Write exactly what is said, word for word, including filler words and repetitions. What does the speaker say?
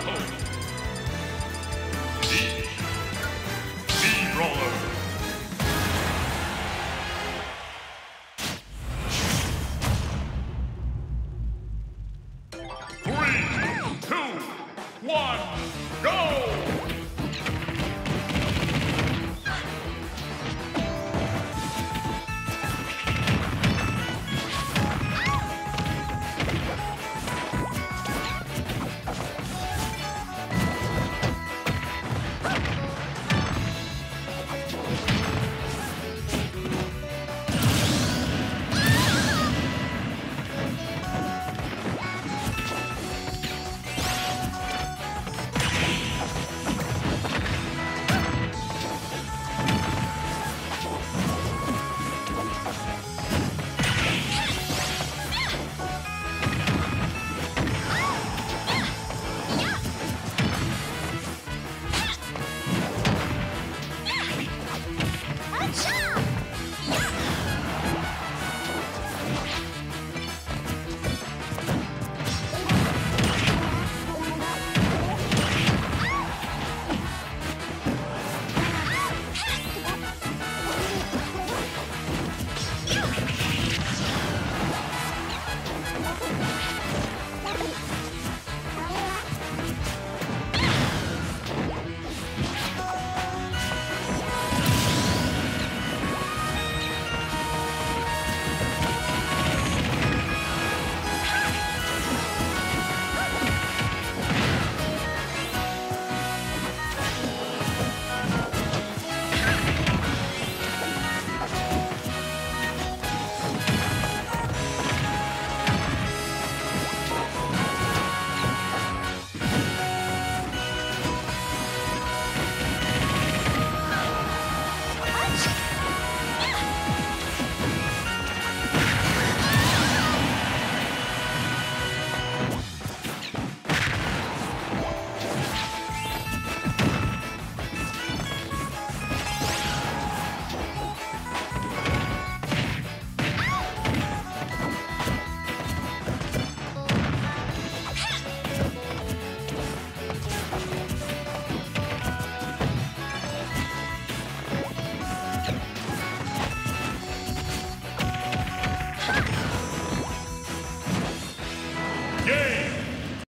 Battle. Z. Z Roller. Three, two, one, go!